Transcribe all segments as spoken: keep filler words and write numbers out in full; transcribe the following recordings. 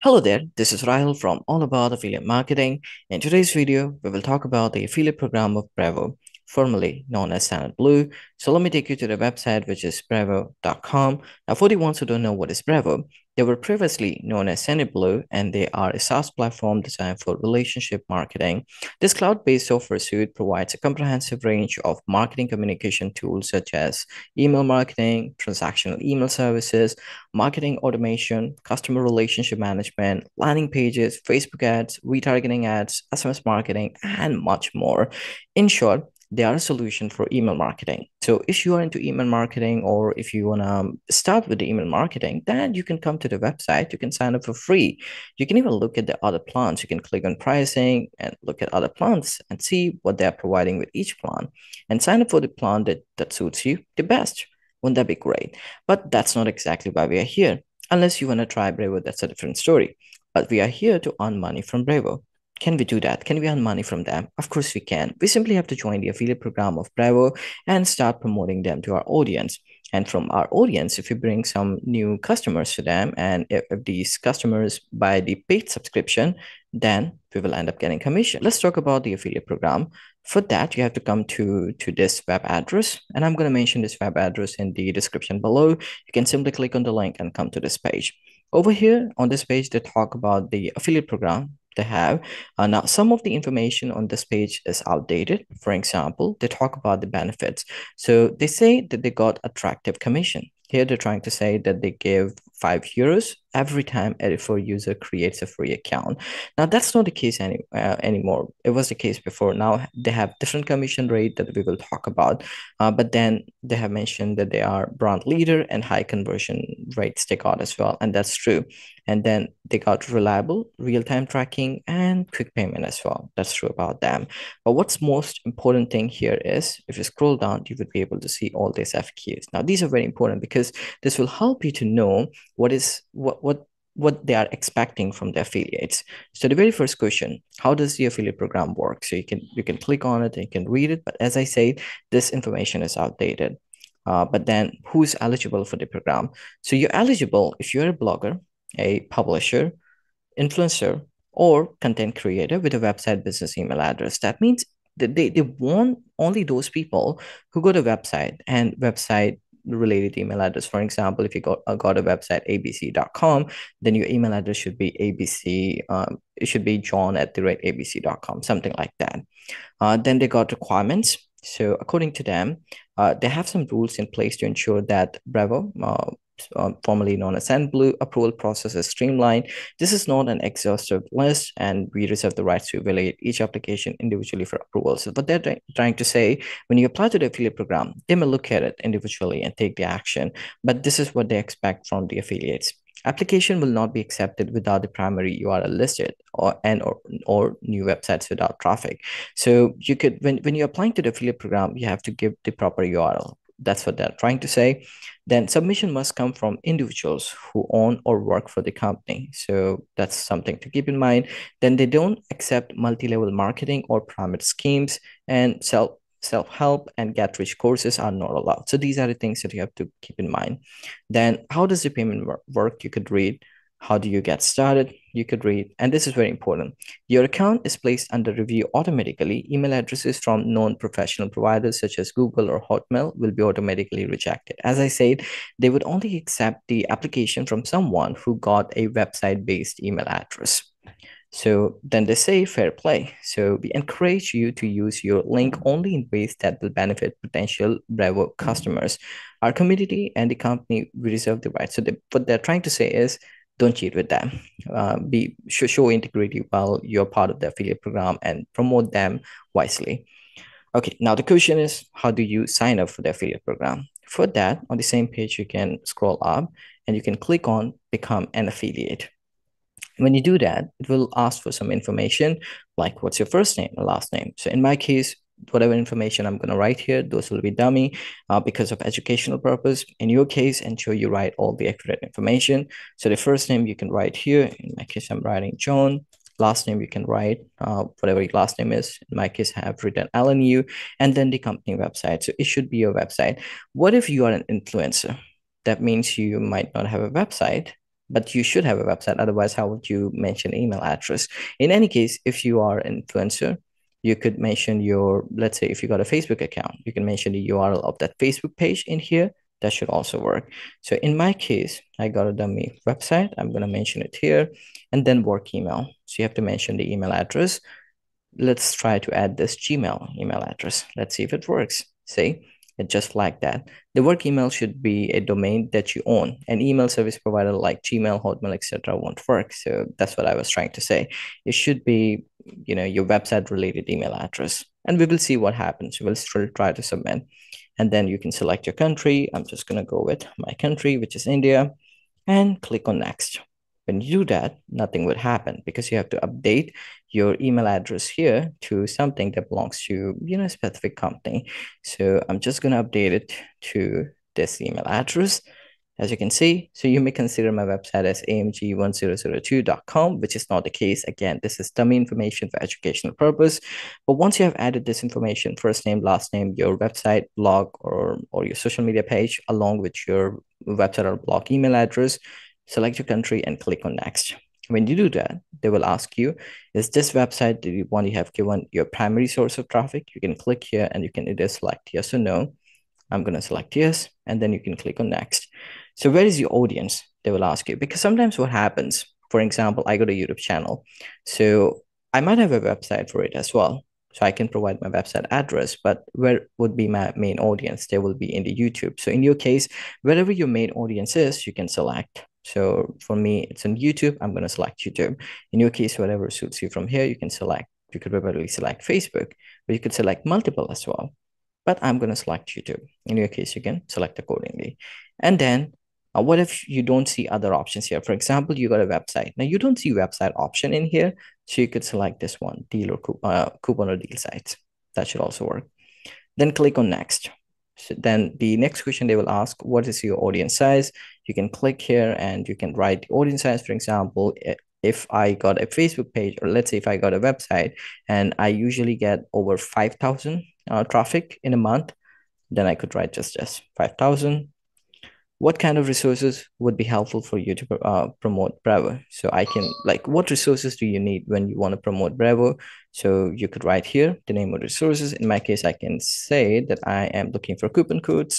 Hello there, this is Rahil from All About Affiliate Marketing. In today's video, we will talk about the affiliate program of Brevo, formerly known as Standard Blue. So let me take you to the website, which is brevo dot com. Now, for the ones who don't know what is Brevo, they were previously known as Standard Blue, and they are a SaaS platform designed for relationship marketing. This cloud-based software suite provides a comprehensive range of marketing communication tools such as email marketing, transactional email services, marketing automation, customer relationship management, landing pages, Facebook ads, retargeting ads, S M S marketing, and much more. In short, they are a solution for email marketing. So if you are into email marketing, or if you want to start with the email marketing, then you can come to the website. You can sign up for free. You can even look at the other plans. You can click on pricing and look at other plans and see what they're providing with each plan and sign up for the plan that, that suits you the best. Wouldn't that be great? But that's not exactly why we are here. Unless you want to try Brevo, that's a different story. But we are here to earn money from Brevo. Can we do that? Can we earn money from them? Of course we can. We simply have to join the affiliate program of Brevo and start promoting them to our audience. And from our audience, if we bring some new customers to them, and if, if these customers buy the paid subscription, then we will end up getting commission. Let's talk about the affiliate program. For that, you have to come to, to this web address, and I'm going to mention this web address in the description below. You can simply click on the link and come to this page. Over here on this page, they talk about the affiliate program they have. Uh, now, some of the information on this page is outdated. For example, they talk about the benefits. So they say that they got attractive commission. Here, they're trying to say that they give five euros every time a referred user creates a free account. Now, that's not the case any, uh, anymore. It was the case before. Now, they have different commission rate that we will talk about. Uh, but then they have mentioned that they are brand leader and high conversion rates they got as well. And that's true. And then they got reliable real-time tracking and quick payment as well. That's true about them. But what's most important thing here is, if you scroll down, you would be able to see all these F A Qs. Now, these are very important because this will help you to know what is what what what they are expecting from the affiliates. So the very first question, how does the affiliate program work? So you can you can click on it and you can read it. But as I said, this information is outdated. Uh, but then who's eligible for the program? So you're eligible if you're a blogger, a publisher, influencer, or content creator with a website business email address. That means that they, they want only those people who go to website and website related email address. For example, if you got, got a website a b c dot com, then your email address should be abc, um, it should be john at the rate abc dot com, something like that. Uh, then they got requirements. So according to them, uh, they have some rules in place to ensure that Brevo, uh, Uh, formerly known as Standard Blue, approval process is streamlined. This is not an exhaustive list, and we reserve the rights to evaluate each application individually for approval. So what they're trying to say, when you apply to the affiliate program, they may look at it individually and take the action, but this is what they expect from the affiliates. Application will not be accepted without the primary U R L listed, or and or, or new websites without traffic. So you could, when, when you're applying to the affiliate program, you have to give the proper U R L. That's what they're trying to say. Then submission must come from individuals who own or work for the company. So that's something to keep in mind. Then they don't accept multi-level marketing or pyramid schemes, and self, self-help and get-rich courses are not allowed. So these are the things that you have to keep in mind. Then how does the payment work? You could read. How do you get started? You could read, and this is very important. Your account is placed under review automatically. Email addresses from non-professional providers such as Google or Hotmail will be automatically rejected. As I said, they would only accept the application from someone who got a website-based email address. So then they say fair play. So we encourage you to use your link only in ways that will benefit potential Brevo customers. Our community and the company, we reserve the right. So they, what they're trying to say is, don't cheat with them. Uh, be show, show integrity while you're part of the affiliate program and promote them wisely. Okay, now the question is, how do you sign up for the affiliate program? For that, on the same page, you can scroll up and you can click on Become an Affiliate. When you do that, it will ask for some information like what's your first name and last name. So in my case, whatever information I'm going to write here, those will be dummy uh, because of educational purpose. In your case, ensure you write all the accurate information. So the first name you can write here. In my case, I'm writing John. Last name you can write uh, whatever your last name is. In my case, I have written L N U, and then the company website. So it should be your website. What if you are an influencer? That means you might not have a website, but you should have a website. Otherwise, how would you mention email address? In any case, if you are an influencer, you could mention your, let's say if you got a Facebook account, you can mention the U R L of that Facebook page in here. That should also work. So in my case, I got a dummy website. I'm going to mention it here, and then work email. So you have to mention the email address. Let's try to add this Gmail email address. Let's see if it works. See, it just like that. The work email should be a domain that you own. An email service provider like Gmail, Hotmail, et cetera won't work. So that's what I was trying to say. It should be, you know, your website related email address, and we will see what happens. We will still try to submit. And then you can select your country. I'm just going to go with my country, which is India, and click on next. When you do that, nothing would happen because you have to update your email address here to something that belongs to, you know, a specific company. So I'm just going to update it to this email address. As you can see, so you may consider my website as A M G one zero zero two dot com, which is not the case. Again, this is dummy information for educational purpose. But once you have added this information, first name, last name, your website, blog, or, or your social media page, along with your website or blog email address, select your country and click on next. When you do that, they will ask you, is this website the one you have given your primary source of traffic? You can click here and you can either select yes or no. I'm going to select yes, and then you can click on next. So where is your audience? They will ask you, because sometimes what happens, for example, I got a YouTube channel, so I might have a website for it as well. So I can provide my website address, but where would be my main audience? They will be in the YouTube. So in your case, wherever your main audience is, you can select. So for me, it's on YouTube. I'm going to select YouTube. In your case, whatever suits you from here, you can select. You could probably select Facebook, but you could select multiple as well. But I'm going to select YouTube. In your case, you can select accordingly. And then uh, what if you don't see other options here? For example, you got a website. Now you don't see website option in here. So you could select this one, deal or coupon, uh, coupon or deal sites. That should also work. Then click on next. So then the next question they will ask, what is your audience size? You can click here and you can write the audience size. For example, if I got a Facebook page, or let's say if I got a website and I usually get over five thousand Uh, traffic in a month, then I could write just as five thousand. What kind of resources would be helpful for you to uh, promote Brevo? So I can, like, what resources do you need when you want to promote Brevo? So you could write here the name of resources. In my case, I can say that I am looking for coupon codes.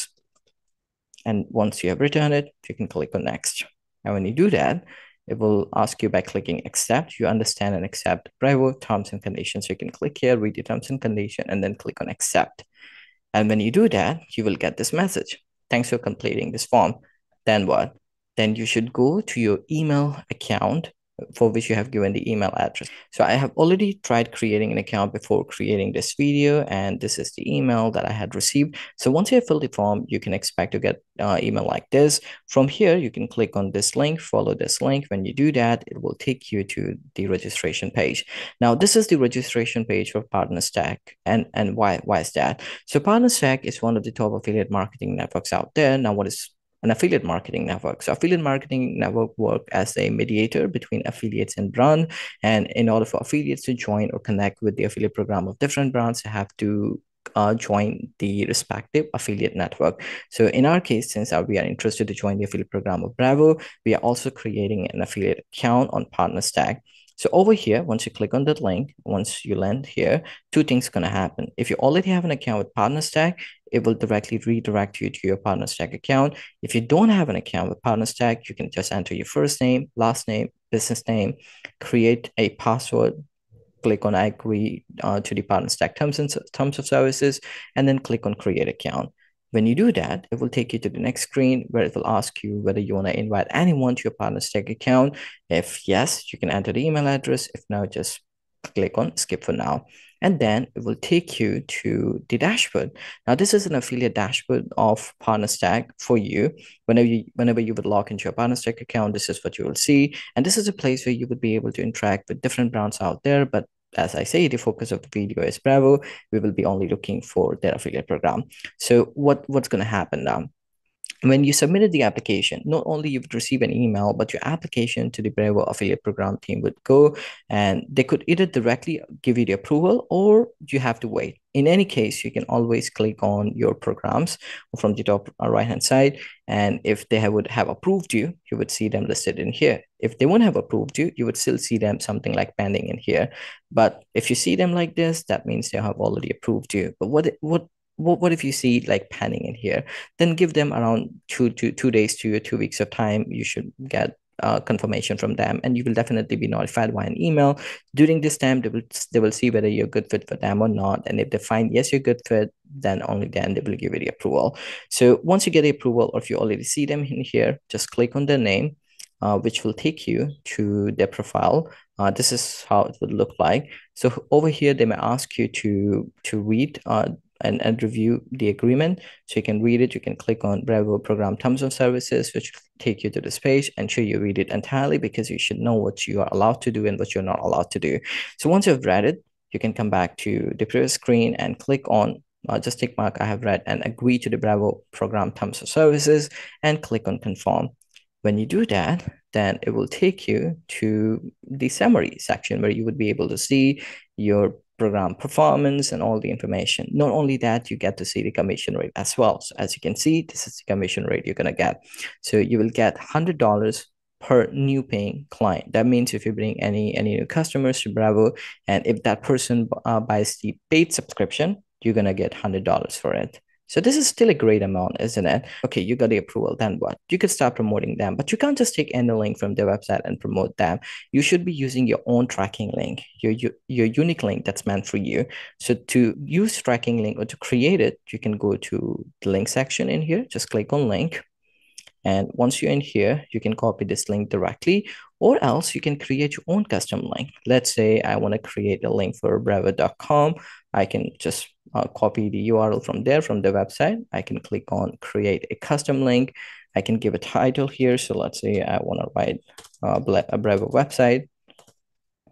And once you have written it, you can click on next. And when you do that, it will ask you by clicking accept. You understand and accept Brevo terms and conditions. So you can click here, read the terms and condition, and then click on accept. And when you do that, you will get this message. Thanks for completing this form. Then what? Then you should go to your email account for which you have given the email address. So I have already tried creating an account before creating this video, and this is the email that I had received. So once you have filled the form, you can expect to get uh, email like this. From here, you can click on this link, follow this link. When you do that, it will take you to the registration page. Now, this is the registration page for PartnerStack, and, and why, why is that? So PartnerStack is one of the top affiliate marketing networks out there. Now, what is an affiliate marketing network? So affiliate marketing network work as a mediator between affiliates and brand. And in order for affiliates to join or connect with the affiliate program of different brands, they have to uh, join the respective affiliate network. So in our case, since we are interested to join the affiliate program of Brevo, we are also creating an affiliate account on PartnerStack. So over here, once you click on that link, once you land here, two things are going to happen. If you already have an account with PartnerStack, it will directly redirect you to your PartnerStack account. If you don't have an account with PartnerStack, you can just enter your first name, last name, business name, create a password, click on I agree uh, to the PartnerStack terms and terms of services, and then click on create account. When you do that, it will take you to the next screen where it will ask you whether you want to invite anyone to your PartnerStack account. If yes, you can enter the email address. If no, just click on skip for now. And then it will take you to the dashboard. Now, this is an affiliate dashboard of PartnerStack for you. Whenever you, whenever you would log into your PartnerStack account, this is what you will see. And this is a place where you would be able to interact with different brands out there, but as I say, the focus of the video is Brevo. We will be only looking for their affiliate program. So what, what's going to happen now? When you submitted the application, not only you would receive an email, but your application to the Brevo affiliate program team would go, and they could either directly give you the approval or you have to wait. In any case, you can always click on your programs from the top right hand side. And if they would have approved you, you would see them listed in here. If they wouldn't have approved you, you would still see them something like pending in here. But if you see them like this, that means they have already approved you. But what what What, what if you see like panning in here? Then give them around two, two, two days to two weeks of time. You should get uh, confirmation from them, and you will definitely be notified by an email. During this time, they will, they will see whether you're a good fit for them or not. And if they find, yes, you're a good fit, then only then they will give you the approval. So once you get the approval, or if you already see them in here, just click on their name, uh, which will take you to their profile. Uh, this is how it would look like. So over here, they may ask you to, to read uh, And, and review the agreement. So you can read it. You can click on Brevo program terms of services, which will take you to this page, and sure you read it entirely, because you should know what you are allowed to do and what you're not allowed to do. So once you've read it, you can come back to the previous screen and click on uh, just tick mark I have read and agree to the Brevo program terms of services, and click on confirm. When you do that, then it will take you to the summary section, where you would be able to see your program performance and all the information. Not only that, you get to see the commission rate as well. So as you can see, this is the commission rate you're going to get. So you will get one hundred dollars per new paying client. That means if you bring any, any new customers to Brevo, and if that person uh, buys the paid subscription, you're going to get one hundred dollars for it. So this is still a great amount, isn't it? Okay, you got the approval, then what? You could start promoting them, but you can't just take any link from their website and promote them. You should be using your own tracking link, your, your, your unique link that's meant for you. So to use tracking link or to create it, you can go to the link section in here, just click on link. And once you're in here, you can copy this link directly, or else you can create your own custom link. Let's say I want to create a link for brevo dot com. I can just Uh, copy the U R L from there, from the website. I can click on create a custom link. I can give a title here. So let's say I want to write uh, a Brevo website.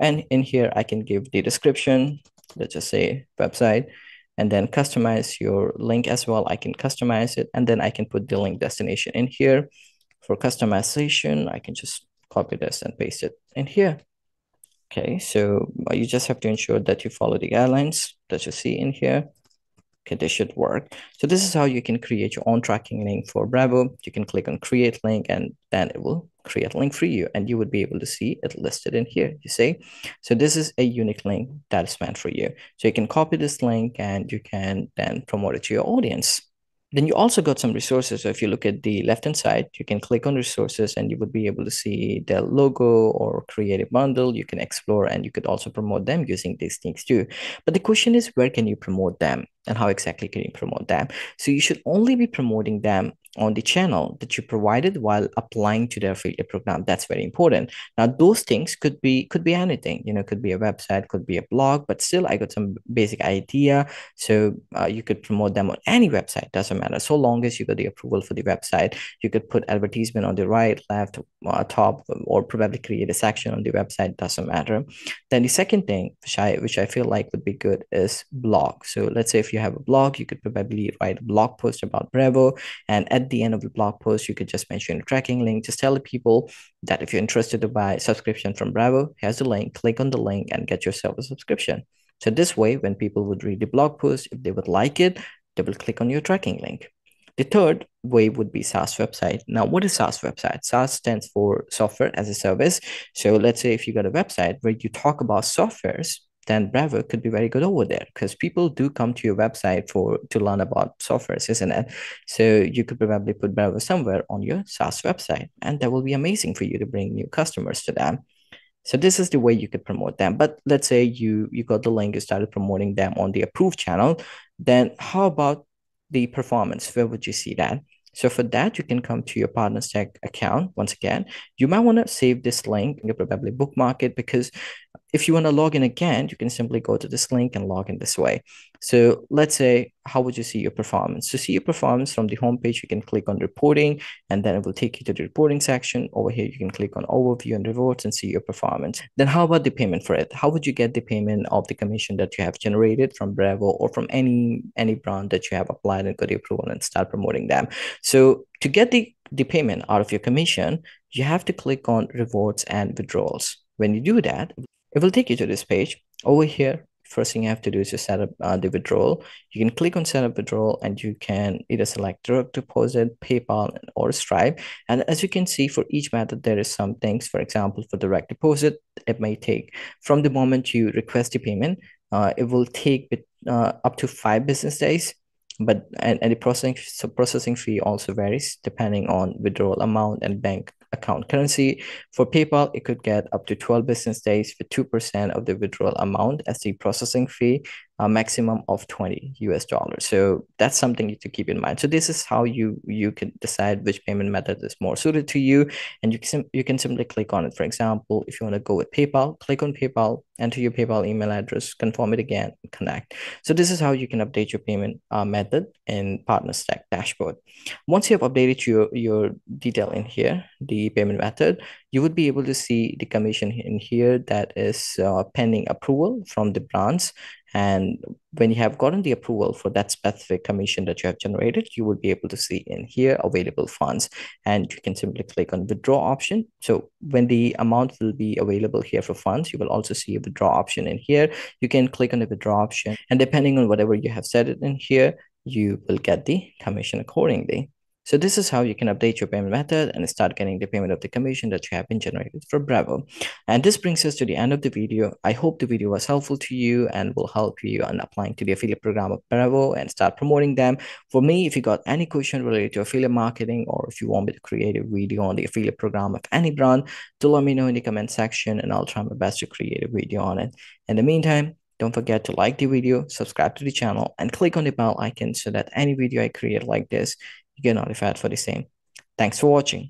And in here, I can give the description. Let's just say website, and then customize your link as well. I can customize it, and then I can put the link destination in here. For customization, I can just copy this and paste it in here. Okay, so you just have to ensure that you follow the guidelines that you see in here. Okay, this should work. So this is how you can create your own tracking link for Brevo. You can click on create link, and then it will create a link for you, and you would be able to see it listed in here, you see? So this is a unique link that is meant for you. So you can copy this link, and you can then promote it to your audience. Then you also got some resources. So if you look at the left-hand side, you can click on resources, and you would be able to see the logo or creative bundle. You can explore, and you could also promote them using these things too. But the question is, where can you promote them, and how exactly can you promote them? So you should only be promoting them on the channel that you provided while applying to their affiliate program. That's very important. Now, those things could be could be anything, you know, could be a website, could be a blog, but still I got some basic idea. So uh, you could promote them on any website, doesn't matter. So long as you got the approval for the website, you could put advertisement on the right, left, uh, top, or probably create a section on the website, doesn't matter. Then the second thing, which I, which I feel like would be good, is blog. So let's say if you have a blog, you could probably write a blog post about Brevo, and at the end of the blog post, you could just mention a tracking link. Just tell the people that if you're interested to buy a subscription from Brevo, here's the link, click on the link and get yourself a subscription. So this way, when people would read the blog post, if they would like it, they will click on your tracking link. The third way would be SaaS website. Now, what is SaaS website? SaaS stands for software as a service. So let's say if you got a website where you talk about softwares, then Brevo could be very good over there, because people do come to your website for to learn about softwares, isn't it? So you could probably put Brevo somewhere on your SaaS website, and that will be amazing for you to bring new customers to them. So this is the way you could promote them. But let's say you, you got the link, you started promoting them on the approved channel, then how about the performance? Where would you see that? So for that, you can come to your PartnerStack account. Once again, you might want to save this link. You probably bookmark it, because if you want to log in again, you can simply go to this link and log in this way. So let's say, how would you see your performance? To see your performance from the homepage, you can click on reporting, and then it will take you to the reporting section. Over here, you can click on overview and rewards and see your performance. Then how about the payment for it? How would you get the payment of the commission that you have generated from Brevo or from any, any brand that you have applied and got the approval and start promoting them? So to get the, the payment out of your commission, you have to click on rewards and withdrawals. When you do that, it will take you to this page. Over here, first thing you have to do is to set up uh, the withdrawal. You can click on set up withdrawal, and you can either select direct deposit, PayPal, or Stripe. And as you can see, for each method, there is some things. For example, for direct deposit, it may take from the moment you request the payment, uh, it will take uh, up to five business days. But and, and the processing so processing fee also varies depending on withdrawal amount and bank account currency. For PayPal, it could get up to twelve business days with two percent of the withdrawal amount as the processing fee, a maximum of twenty U S dollars. So that's something to keep in mind. So this is how you you can decide which payment method is more suited to you, and you can, you can simply click on it. For example, if you want to go with PayPal, click on PayPal, enter your PayPal email address, confirm it again, connect. So this is how you can update your payment uh, method in PartnerStack dashboard. Once you have updated your, your detail in here, the payment method, you would be able to see the commission in here that is uh, pending approval from the brands. And when you have gotten the approval for that specific commission that you have generated, you will be able to see in here available funds, and you can simply click on withdraw option. So when the amount will be available here for funds, you will also see a withdraw option in here. You can click on the withdraw option, and depending on whatever you have set it in here, you will get the commission accordingly. So this is how you can update your payment method and start getting the payment of the commission that you have been generated for Brevo. And this brings us to the end of the video. I hope the video was helpful to you and will help you on applying to the affiliate program of Brevo and start promoting them. For me, if you got any question related to affiliate marketing, or if you want me to create a video on the affiliate program of any brand, do let me know in the comment section, and I'll try my best to create a video on it. In the meantime, don't forget to like the video, subscribe to the channel, and click on the bell icon so that any video I create like this, you get notified for the same. Thanks for watching.